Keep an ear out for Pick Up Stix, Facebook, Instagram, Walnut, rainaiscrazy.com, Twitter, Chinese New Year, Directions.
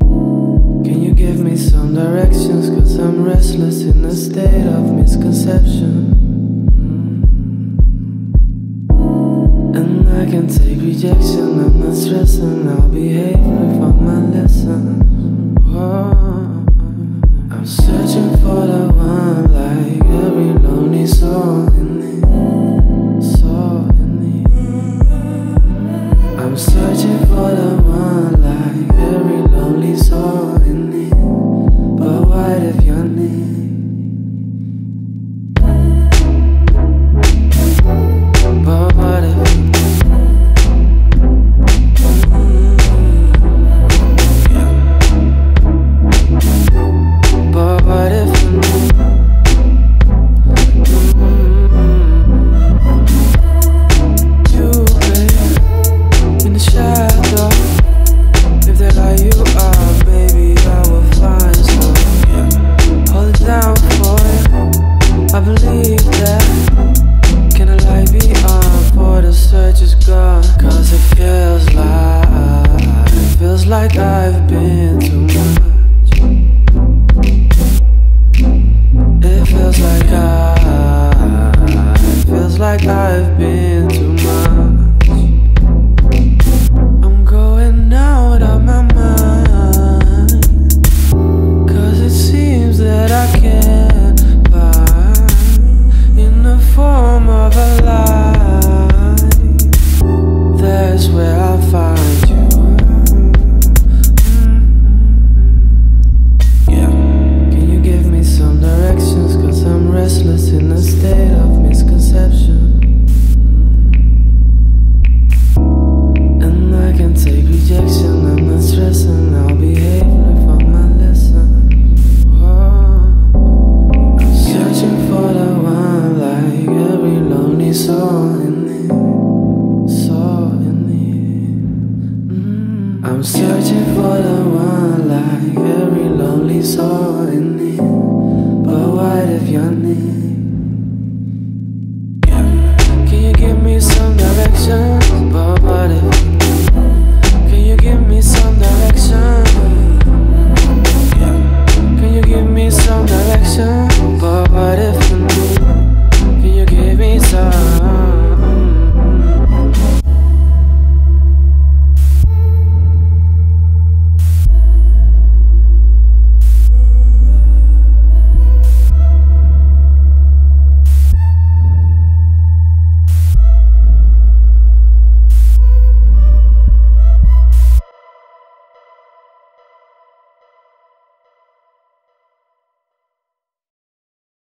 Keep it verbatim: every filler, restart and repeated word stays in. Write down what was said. Can you give me some directions? 'Cause I'm restless in a state of misconception. And I can take rejection, I'm not stressing. I'll behave if I'm my lesson. Whoa. I'm searching for the one, like every lonely soul in need. Soul in need. I'm searching for the one, like every lonely soul in need. But what if you're near? Like I've been too much. It feels like I, it feels like I've been too much. I'm going out of my mind, 'cause it seems that I can't find in the form of a lie. That's where I find you. Restless in a state of misconception. And I can take rejection, I'm not stressing. I'll behave if I'm my lesson. Whoa. I'm searching for the one, like every lonely soul in need. Soul in need. Mm. I'm searching for the one, like every lonely soul in need. But what if you're